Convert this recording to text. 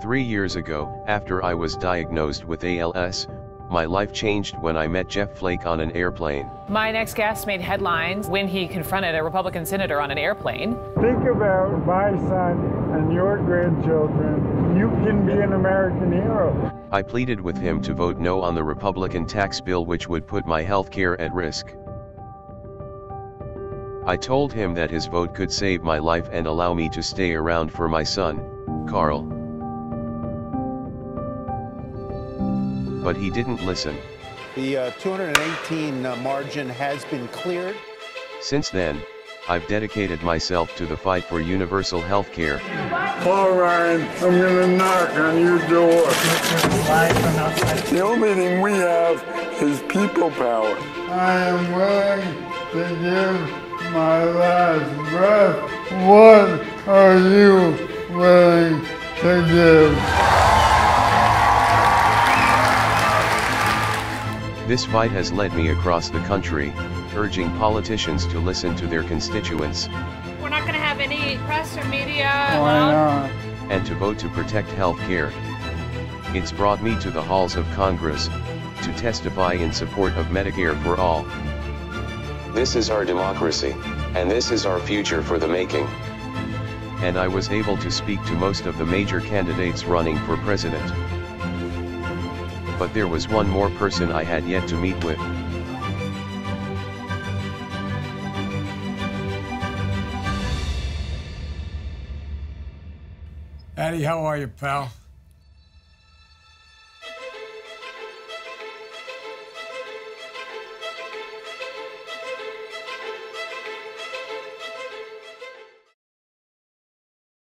3 years ago, after I was diagnosed with ALS, my life changed when I met Jeff Flake on an airplane. My next guest made headlines when he confronted a Republican senator on an airplane. Think about my son and your grandchildren. You can be an American hero. I pleaded with him to vote no on the Republican tax bill, which would put my health care at risk. I told him that his vote could save my life and allow me to stay around for my son, Carl. But he didn't listen. The 218 margin has been cleared. Since then, I've dedicated myself to the fight for universal health care. All right, I'm gonna knock on your door. The only thing we have is people power. I am willing to give my last breath. What are you willing to give? This fight has led me across the country, urging politicians to listen to their constituents. We're not going to have any press or media allowed. And to vote to protect health care. It's brought me to the halls of Congress, to testify in support of Medicare for all. This is our democracy, and this is our future for the making. And I was able to speak to most of the major candidates running for president. But there was one more person I had yet to meet with. Addie, how are you, pal?